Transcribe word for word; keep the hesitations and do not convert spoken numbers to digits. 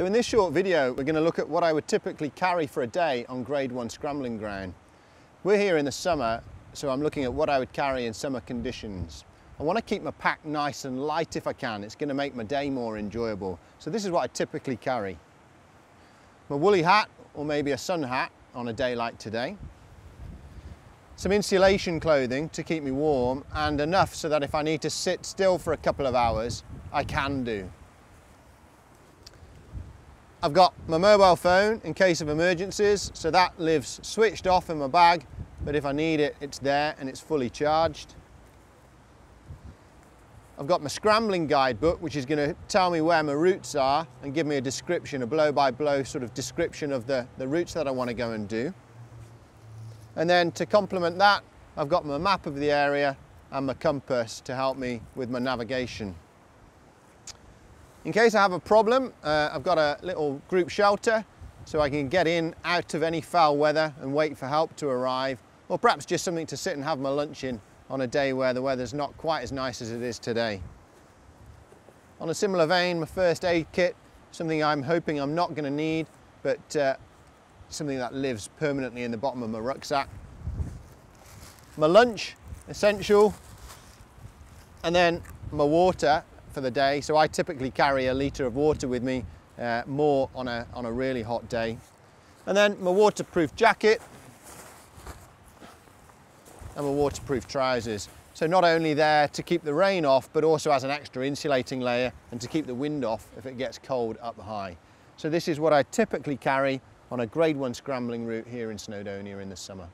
So in this short video, we're going to look at what I would typically carry for a day on grade one scrambling ground. We're here in the summer, so I'm looking at what I would carry in summer conditions. I want to keep my pack nice and light if I can. It's going to make my day more enjoyable. So this is what I typically carry. My woolly hat, or maybe a sun hat on a day like today. Some insulation clothing to keep me warm, and enough so that if I need to sit still for a couple of hours, I can do. I've got my mobile phone in case of emergencies, so that lives switched off in my bag, but if I need it, it's there and it's fully charged. I've got my scrambling guidebook, which is going to tell me where my routes are and give me a description, a blow-by-blow sort of description of the, the routes that I want to go and do. And then to complement that, I've got my map of the area and my compass to help me with my navigation. In case I have a problem, uh, I've got a little group shelter so I can get in out of any foul weather and wait for help to arrive, or perhaps just something to sit and have my lunch in on a day where the weather's not quite as nice as it is today. On a similar vein, my first aid kit, something I'm hoping I'm not going to need, but uh, something that lives permanently in the bottom of my rucksack. My lunch, essential, and then my water for the day. So I typically carry a litre of water with me, uh, more on a, on a really hot day. And then my waterproof jacket and my waterproof trousers. So not only there to keep the rain off, but also as an extra insulating layer and to keep the wind off if it gets cold up high. So this is what I typically carry on a grade one scrambling route here in Snowdonia in the summer.